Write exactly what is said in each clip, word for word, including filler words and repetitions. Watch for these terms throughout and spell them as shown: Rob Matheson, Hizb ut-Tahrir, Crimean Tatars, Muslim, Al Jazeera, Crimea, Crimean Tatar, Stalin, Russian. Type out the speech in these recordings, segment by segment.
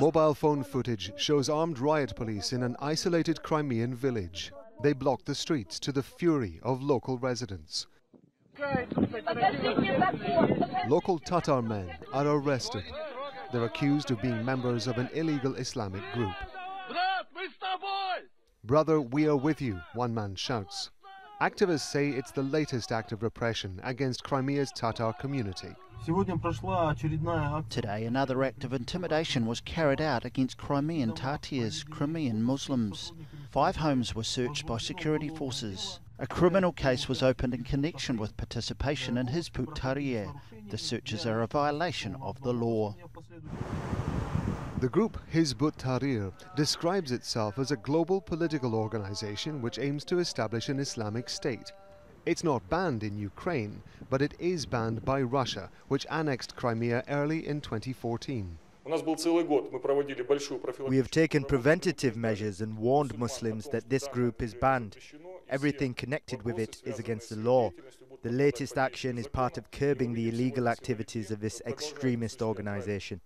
Mobile phone footage shows armed riot police in an isolated Crimean village. They block the streets to the fury of local residents. Local Tatar men are arrested. They're accused of being members of an illegal Islamic group. "Brother, we are with you," one man shouts. Activists say it's the latest act of repression against Crimea's Tatar community. Today, another act of intimidation was carried out against Crimean Tatars, Crimean Muslims. Five homes were searched by security forces. A criminal case was opened in connection with participation in Hizb ut-Tahrir. The searches are a violation of the law. The group Hizb ut-Tahrir describes itself as a global political organization which aims to establish an Islamic state. It's not banned in Ukraine, but it is banned by Russia, which annexed Crimea early in twenty fourteen. We have taken preventative measures and warned Muslims that this group is banned. Everything connected with it is against the law. The latest action is part of curbing the illegal activities of this extremist organization.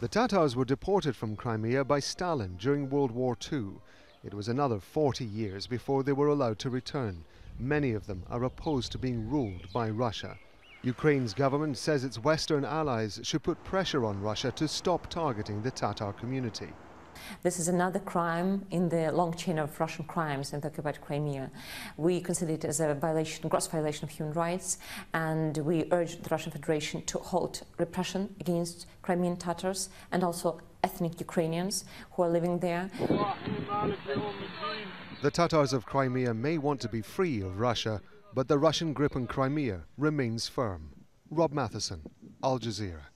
The Tatars were deported from Crimea by Stalin during World War Two. It was another forty years before they were allowed to return. Many of them are opposed to being ruled by Russia. Ukraine's government says its Western allies should put pressure on Russia to stop targeting the Tatar community. This is another crime in the long chain of Russian crimes in the occupied Crimea. We consider it as a violation, gross violation of human rights, and we urge the Russian Federation to halt repression against Crimean Tatars and also ethnic Ukrainians who are living there. The Tatars of Crimea may want to be free of Russia, but the Russian grip on Crimea remains firm. Rob Matheson, Al Jazeera.